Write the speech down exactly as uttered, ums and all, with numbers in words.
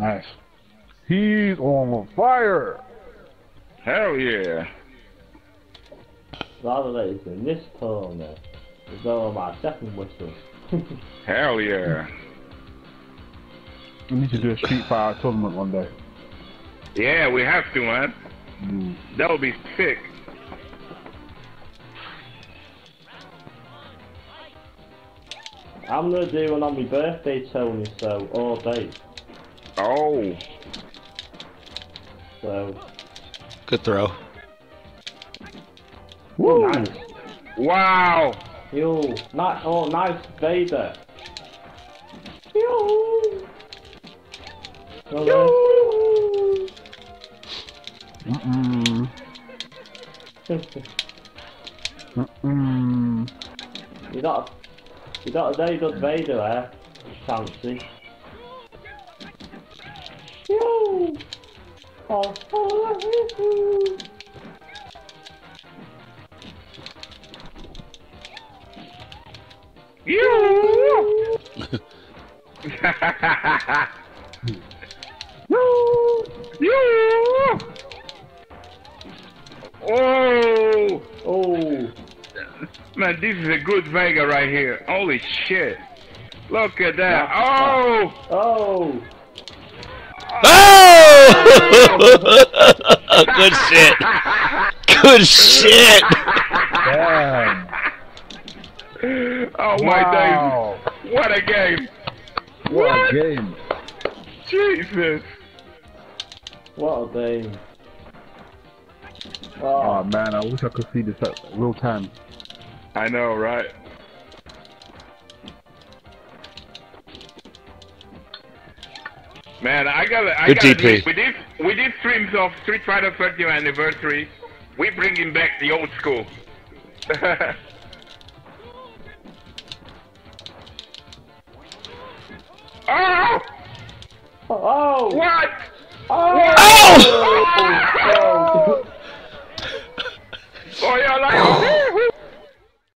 Nice. He's on fire. Hell yeah. Rather ladies in this corner is on my second whistle. Hell yeah. We need to do a Street Fighter tournament one day. Yeah, we have to, man. Mm. That would be sick. I'm gonna do one on my birthday, Tony, so all day. Oh. So. Good throw. Woo! Nice. Wow! Yo, nice, oh, nice Vader. Yo! Well, yo! Mm-mm. Mm-mm. You're not... You got a very good Vader there, fancy. Yo! Oh, oh, yo! Yo! Yo! Oh! Oh! Man, this is a good Vega right here. Holy shit. Look at that. Oh! Oh! Oh! Good shit. Good shit. Damn. Oh my wow. Days. What a game. What, what a game. Jesus. What a game. Oh. Oh man, I wish I could see this at real time. I know, right? Man, I gotta, I Good gotta D P. We did, we did streams of Street Fighter thirtieth Anniversary. We bringing back the old school. Oh! Oh! What? Oh! Oh! Oh!